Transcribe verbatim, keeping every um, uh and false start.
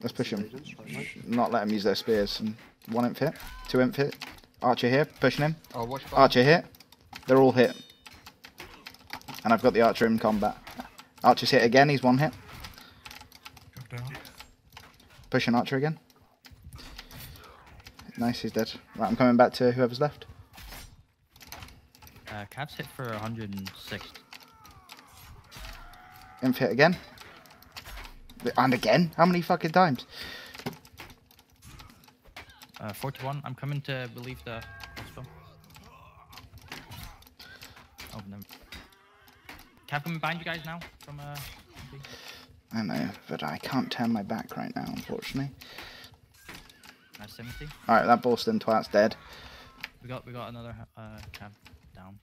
Let's push him. Not let him use their spears. And one imp hit. Two imp hit. Archer here. Pushing him. Archer hit. They're all hit. And I've got the archer in combat. Archer's hit again. He's one hit. Pushing archer again. Nice, he's dead. Right, I'm coming back to whoever's left. Uh, Cab's hit for one hundred and six. Imp hit again. And again? How many fucking times? Uh, forty-one. I'm coming to believe the crossbow. Oh, no. Cab coming behind you guys now? From, uh, I know, but I can't turn my back right now, unfortunately. Nice, Timothy. Alright, that ball's in twat's dead. We got, we got another uh, Cab down.